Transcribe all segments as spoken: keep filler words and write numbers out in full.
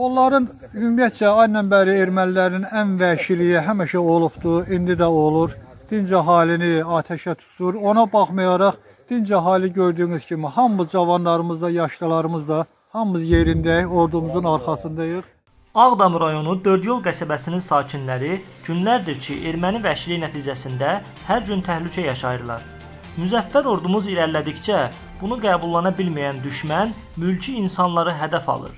Onların ümumiyyətcə ayla bəri ermənilərin ən vəhşiliyi həmişə olubdur, indi də olur. Dinc əhalini ateşə tutur. Ona baxmayaraq dinc əhali gördüyünüz kimi hamımız cavanlarımız da, yaşlılarımız da hamımız yerindəyik, ordumuzun arxasındayıq. Ağdam rayonu Dördyol qəsəbəsinin sakinləri günlərdir ki, erməni vəhşiliyi nəticəsində hər gün təhlükə yaşayırlar. Müzəffər ordumuz irəlilədikcə bunu qəbullana bilməyən düşmən mülki insanları hədəf alır.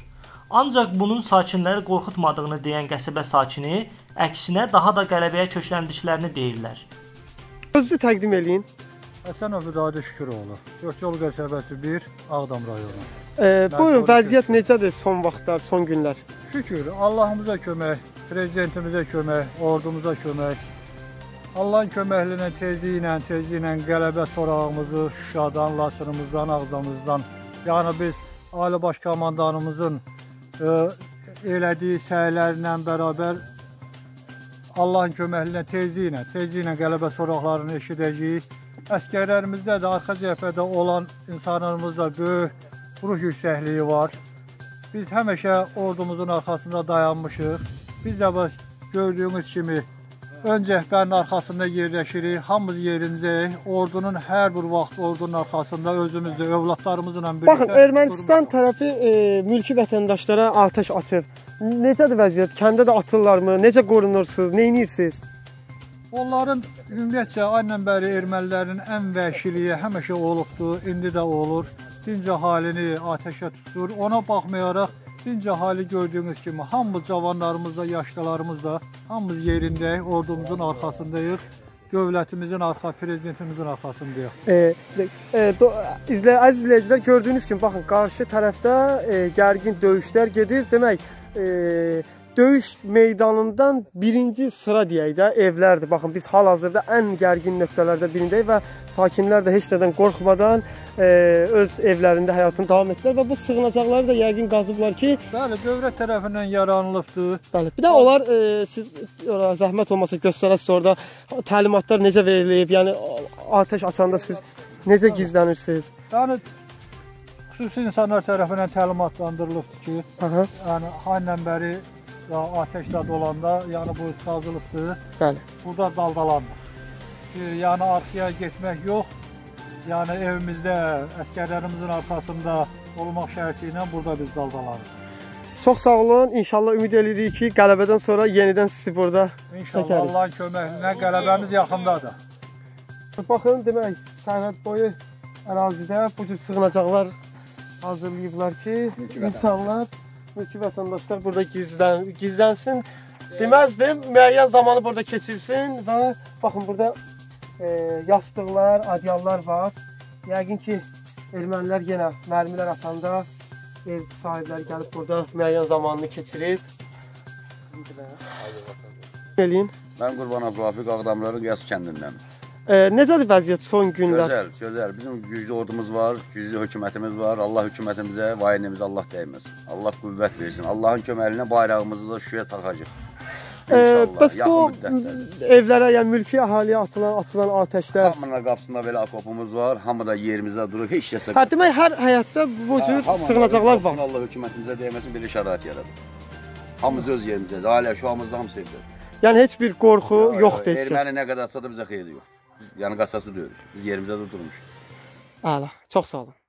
Ancaq bunun sakinləri qorxutmadığını deyən qəsəbə sakini əksinə daha da qələbəyə köşləndiklərini deyirlər. Özü təqdim eləyin. Həsənov Vidadi Şüküroğlu, Dördyol qəsəbəsi bir, Ağdam rayonu. E, buyurun, vəziyyət necədir son vaxtlar, son günlər? Şükür, Allahımıza kömək, prezidentimizə kömək, ordumuza kömək. Allahın köməkliyi tezliyi ilə, tezliyi ilə qələbə sorağımızı Şuşadan, Laçınımızdan, Ağdamızdan, yəni biz Ali Baş Komandanımızın e, elədiyi səylərlə bərabər Allahın köməkliyi tezliyi ilə, tezliyi ilə qələbə soraqlarını eşidəcəyik. Əskərlərimizdə də, arxa cəbhədə olan insanlarımızda böyük ruh yüksəkliyi var. Biz həmişə ordumuzun arxasında dayanmışıq. Biz də gördüyümüz kimi ön cəbhənin arxasında yerləşirik, hamımız yerindəyik, ordunun hər bir vaxt ordunun arxasında özümüzdə, övladlarımızla birlikdə... Baxın, Ermənistan tərəfi e, mülki vətəndaşlara atəş açır. Necədir vəziyyət? Kəndə də atırlarmı? Necə qorunursunuz? Neyinirsiniz? Onların ümumiyyətcə aynan bəri ermənilərin ən vəhşiliyi həmişə olubdur, indi də olur. Dinc əhalini atəşə tutur. Ona baxmayaraq, dinc əhali gördüyünüz kimi hamımız cavanlarımız da, yaşlılarımız da hamımız yerindəyik, ordumuzun arxasındayıq, dövlətimizin arxa, prezidentimizin arxasındayıq. E, e, do, izlə, əziz izləyicilər, gördüyünüz kimi, baxın, qarşı tərəfdə e, gərgin döyüşlər gedir. Demək, e, döyüş meydanından birinci sıra deyək də evlərdir. Baxın, biz hal-hazırda ən gərgin nöqtələrdə birindəyik və sakinlər də heç nədən qorxmadan e, öz evlərində həyatını davam etdilər və bu sığınacaqları da yəqin qazıblar ki... Bəli, dövlət tərəfindən yaranılıbdır. Bəli, bir də onlar, e, siz ora, zəhmət olmasa göstərəsiniz orada təlimatlar necə verilib, yəni atəş açanda siz necə gizlənirsiniz? Yəni... Xüsusi insanlar tərəfindən təlimatlandırılıbdır ki, yəni haynən bəri... Ateşlə dolanda, yəni bu qazılıbdır. Bəli. Burada daldalanmır. Yəni arxaya getmək yox. Yəni evimizdə, əskərlərimizin arxasında olmaq şərti ilə burada biz daldalanırıq. Çox sağ olun. İnşallah ümid edirik ki, qələbədən sonra yenidən sizi burada çəkərik. İnşallah Allahın köməkliyi, qələbəmiz yaxındadır. Baxın, demək, sərhəd boyu ərazidə bu cür sığınacaqlar hazırlayıblar ki, insanlar mülki vətəndaşlar burada gizlən, gizlənsin deməzdim, müəyyən zamanı burada keçirsin və baxın burada e, yastıqlar, adyallar var. Yəqin ki, ermənilər yenə mərmilər atanda ev sahibləri gəlib burada müəyyən zamanını keçirib. Eləyin. Mən Qurban Abdülvafiq, Ağdamların Yas kəndindən. E, necədir vəziyyət son günlər? Gözəl, gözəl. Bizim güclü ordumuz var, güclü hökumətimiz var. Allah hökumətimizə, vayinimizə Allah dəyməsin. Allah qüvvət versin. Allahın köməkliyi ilə bayrağımızı da şüyə taxacaq. İnşallah, e, bəs bu evlərə, yəni mülki əhaliyə atılan, atılan atəşlər... Hamının qapısında belə akopumuz var, hamı da yerimizdə durur, heç kəsə... Hə, demək, hər həyatda bu cür ha, sığınacaqlar var. Allah hökumətimizə dəyməsin, belə şərait yaradır. Hamımız öz yerimizdə, ailə, şuamızda hamı sevdir. Yəni, heç bir qorxu yoxdur. Erməni nə qədər atsa da bizə xeyri yoxdur. Yəni qasası diyoruz. Biz yerimizde de durmuşuz. Ala, çok sağ olun.